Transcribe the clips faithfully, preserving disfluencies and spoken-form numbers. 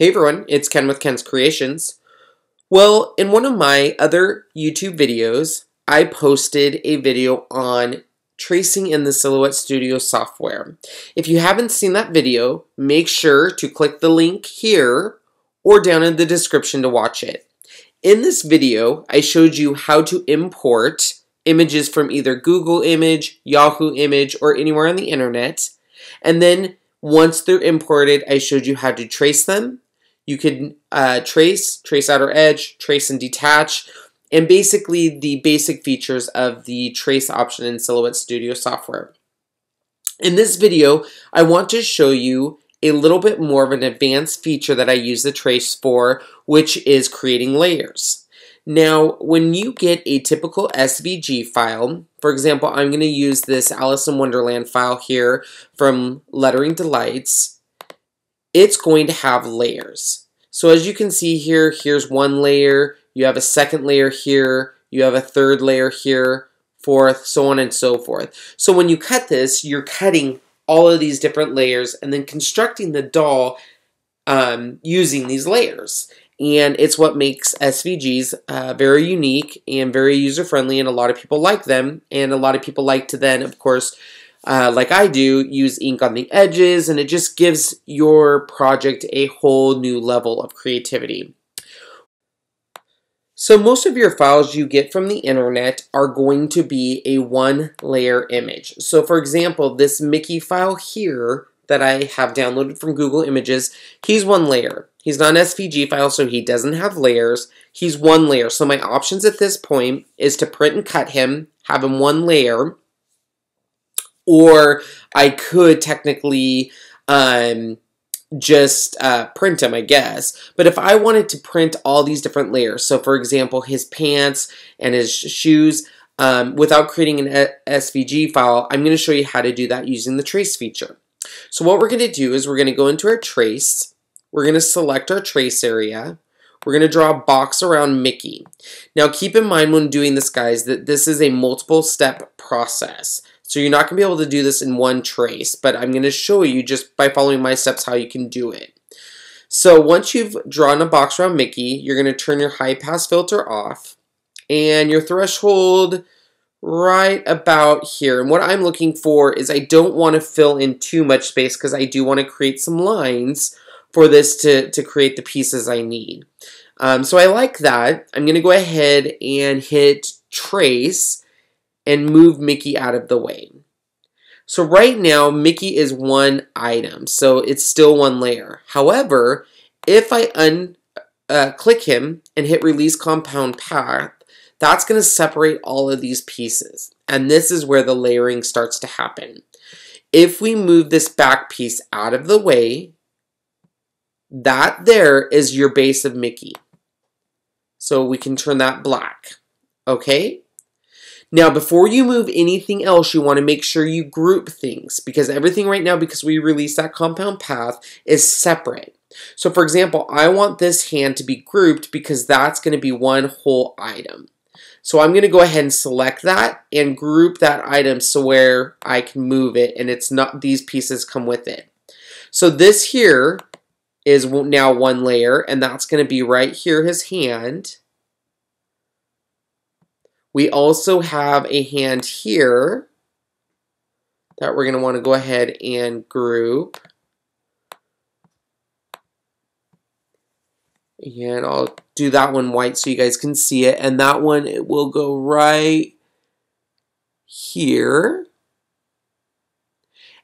Hey everyone, it's Ken with Ken's Creations. Well, in one of my other YouTube videos, I posted a video on tracing in the Silhouette Studio software. If you haven't seen that video, make sure to click the link here or down in the description to watch it. In this video, I showed you how to import images from either Google Image, Yahoo Image, or anywhere on the internet. And then once they're imported, I showed you how to trace them. You can uh, trace, trace outer edge, trace and detach, and basically the basic features of the trace option in Silhouette Studio software. In this video, I want to show you a little bit more of an advanced feature that I use the trace for, which is creating layers. Now, when you get a typical S V G file, for example, I'm going to use this Alice in Wonderland file here from Lettering Delights, it's going to have layers. So as you can see here, here's one layer, you have a second layer here, you have a third layer here, fourth, so on and so forth. So when you cut this, you're cutting all of these different layers and then constructing the doll um, using these layers. And it's what makes S V Gs uh, very unique and very user-friendly, and a lot of people like them. And a lot of people like to then, of course, uh, like I do, use ink on the edges, and it just gives your project a whole new level of creativity. So most of your files you get from the internet are going to be a one-layer image. So for example, this Mickey file here that I have downloaded from Google Images, he's one layer. He's not an S V G file, so he doesn't have layers. He's one layer. So my options at this point is to print and cut him, have him one layer, or I could technically um, just uh, print him, I guess. But if I wanted to print all these different layers, so for example, his pants and his shoes, um, without creating an S V G file, I'm going to show you how to do that using the trace feature. So what we're going to do is we're going to go into our trace. We're going to select our trace area. We're going to draw a box around Mickey. Now keep in mind when doing this, guys, that this is a multiple step process. So you're not going to be able to do this in one trace, but I'm going to show you just by following my steps how you can do it. So once you've drawn a box around Mickey, you're going to turn your high pass filter off and your threshold right about here. And what I'm looking for is I don't want to fill in too much space because I do want to create some lines for this to, to create the pieces I need. Um, so I like that. I'm going to go ahead and hit trace and move Mickey out of the way. So right now Mickey is one item, so it's still one layer. However, if I un, uh, click him and hit release compound path, that's going to separate all of these pieces. And this is where the layering starts to happen. If we move this back piece out of the way, that there is your base of Mickey. So we can turn that black. Okay? Now before you move anything else, you want to make sure you group things, because everything right now, because we released that compound path, is separate. So for example, I want this hand to be grouped because that's going to be one whole item. So I'm going to go ahead and select that and group that item so where I can move it and it's not, these pieces come with it. So this here is now one layer, and that's going to be right here, his hand. We also have a hand here that we're going to want to go ahead and group. And I'll do that one white so you guys can see it, and that one, it will go right here.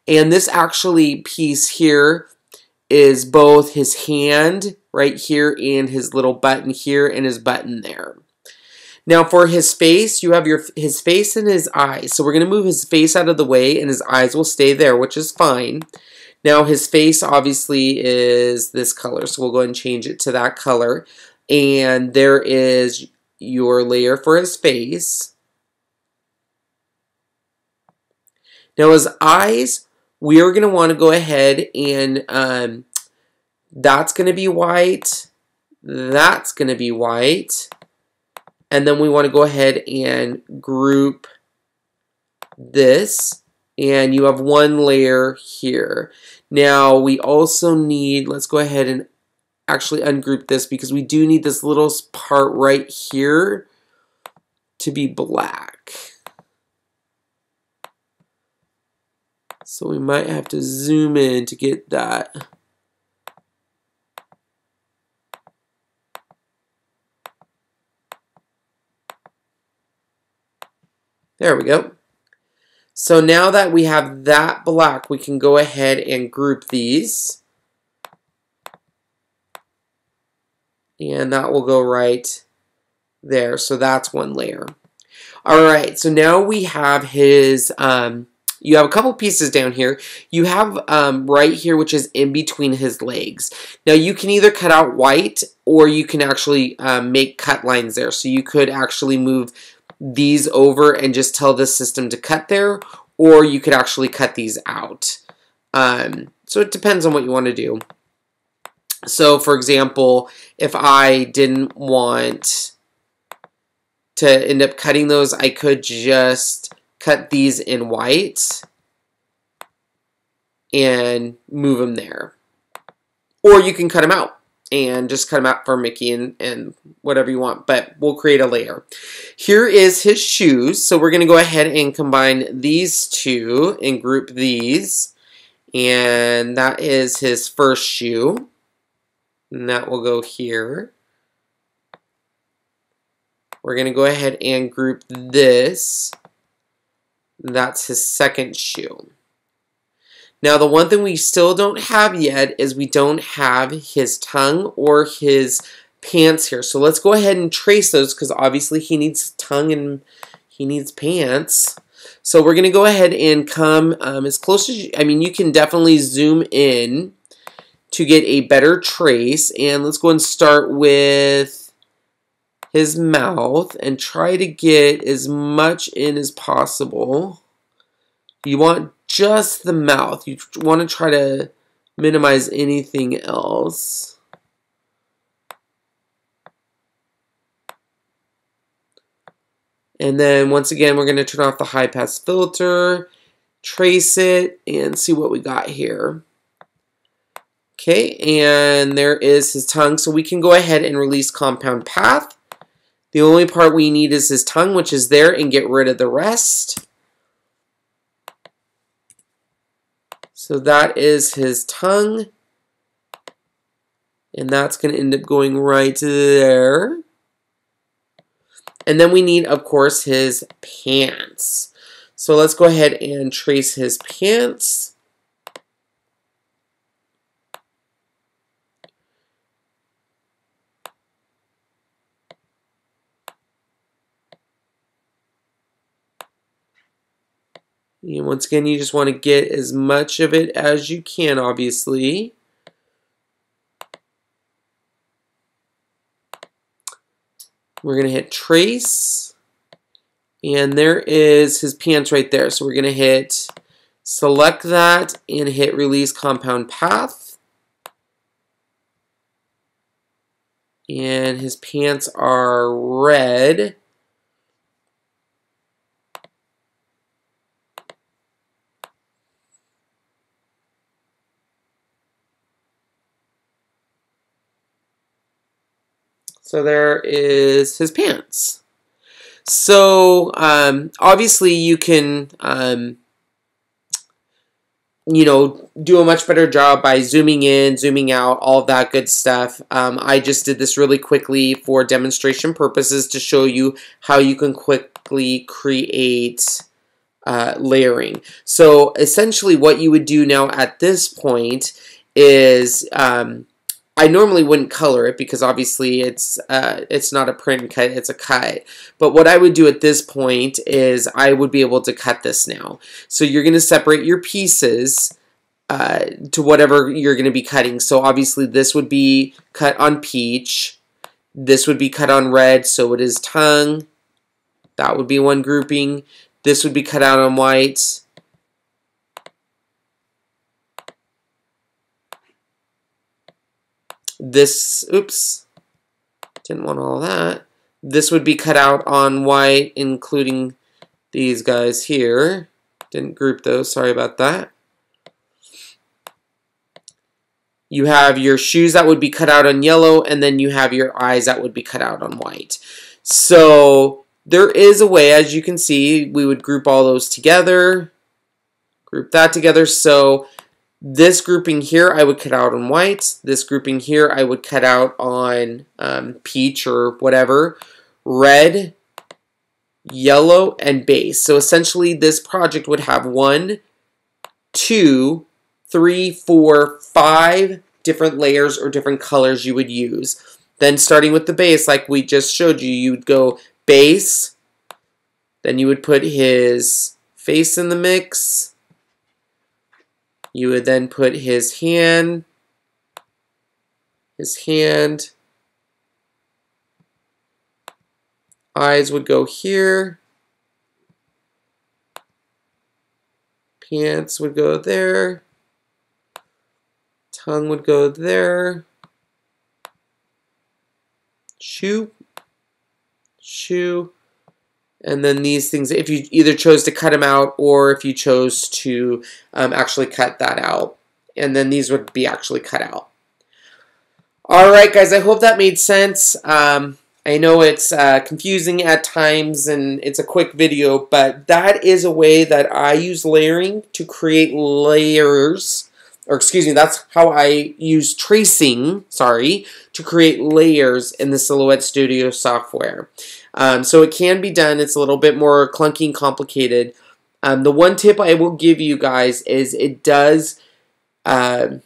And this actually piece here is both his hand right here and his little button here and his button there. Now for his face, you have your his face and his eyes. So we're going to move his face out of the way and his eyes will stay there, which is fine. Now his face obviously is this color, so we'll go ahead and change it to that color. And there is your layer for his face. Now his eyes, we are going to want to go ahead and um, that's going to be white, that's going to be white, and then we want to go ahead and group this, and you have one layer here. Now we also need, let's go ahead and actually ungroup this because we do need this little part right here to be black. So we might have to zoom in to get that. There we go. So now that we have that black, we can go ahead and group these. And that will go right there. So that's one layer. All right, so now we have his, um, you have a couple pieces down here. You have um, right here, which is in between his legs. Now you can either cut out white or you can actually um, make cut lines there. So you could actually move these over and just tell the system to cut there, or you could actually cut these out. Um, so it depends on what you want to do. So for example, if I didn't want to end up cutting those, I could just cut these in white and move them there. Or you can cut them out and just cut them out for Mickey and, and whatever you want, but we'll create a layer. Here is his shoes. So we're gonna go ahead and combine these two and group these. And that is his first shoe. And that will go here. We're gonna go ahead and group this. That's his second shoe. Now the one thing we still don't have yet is we don't have his tongue or his pants here. So let's go ahead and trace those because obviously he needs tongue and he needs pants. So we're going to go ahead and come um, as close as you, I mean you can definitely zoom in to get a better trace. And let's go and start with his mouth and try to get as much in as possible. You want just the mouth. You want to try to minimize anything else. And then once again, we're going to turn off the high pass filter, trace it, and see what we got here. Okay, and there is his tongue. So we can go ahead and release compound path. The only part we need is his tongue, which is there, and get rid of the rest. So that is his tongue, and that's going to end up going right there. And then we need, of course, his pants. So let's go ahead and trace his pants. And once again, you just want to get as much of it as you can, obviously. We're going to hit trace. And there is his pants right there. So we're going to hit select that and hit release compound path. And his pants are red. So there is his pants. So um, obviously you can, um, you know, do a much better job by zooming in, zooming out, all of that good stuff. Um, I just did this really quickly for demonstration purposes to show you how you can quickly create uh, layering. So essentially what you would do now at this point is um, I normally wouldn't color it because obviously it's uh, it's not a print cut, it's a cut. But what I would do at this point is I would be able to cut this now. So you're going to separate your pieces uh, to whatever you're going to be cutting. So obviously this would be cut on peach. This would be cut on red, so it is tongue. That would be one grouping. This would be cut out on white. This, oops, didn't want all that. This would be cut out on white, including these guys here. Didn't group those, sorry about that. You have your shoes that would be cut out on yellow, and then you have your eyes that would be cut out on white. So there is a way, as you can see, we would group all those together, group that together. So this grouping here I would cut out on white, this grouping here I would cut out on um, peach or whatever, red, yellow, and base. So essentially this project would have one, two, three, four, five different layers or different colors you would use. Then starting with the base, like we just showed you, you would go base, then you would put his face in the mix, you would then put his hand, his hand, eyes would go here, pants would go there, tongue would go there, shoe, shoe, and then these things, if you either chose to cut them out or if you chose to um, actually cut that out. And then these would be actually cut out. All right, guys, I hope that made sense. Um, I know it's uh, confusing at times and it's a quick video, but that is a way that I use layering to create layers. Or excuse me, that's how I use tracing, sorry, to create layers in the Silhouette Studio software. Um, so it can be done. It's a little bit more clunky and complicated. Um, the one tip I will give you guys is it does, uh,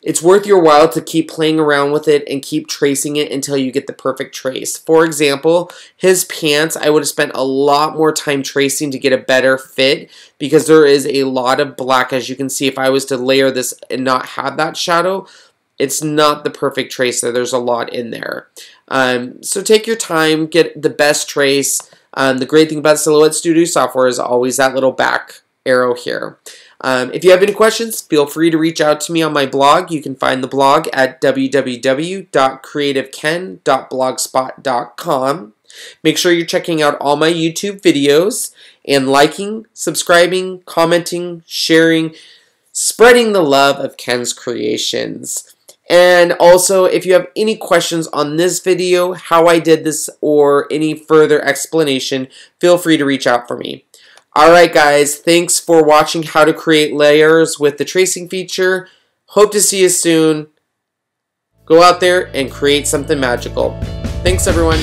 it's worth your while to keep playing around with it and keep tracing it until you get the perfect trace. For example, his pants, I would have spent a lot more time tracing to get a better fit because there is a lot of black. As you can see, if I was to layer this and not have that shadow, it's not the perfect trace there. There's a lot in there. Um, so take your time, get the best trace. Um, the great thing about Silhouette Studio software is always that little back arrow here. Um, if you have any questions, feel free to reach out to me on my blog. You can find the blog at w w w dot creative ken dot blogspot dot com. Make sure you're checking out all my YouTube videos and liking, subscribing, commenting, sharing, spreading the love of Ken's Creations. And also, if you have any questions on this video, how I did this, or any further explanation, feel free to reach out for me. Alright guys, thanks for watching how to create layers with the tracing feature. Hope to see you soon. Go out there and create something magical. Thanks everyone.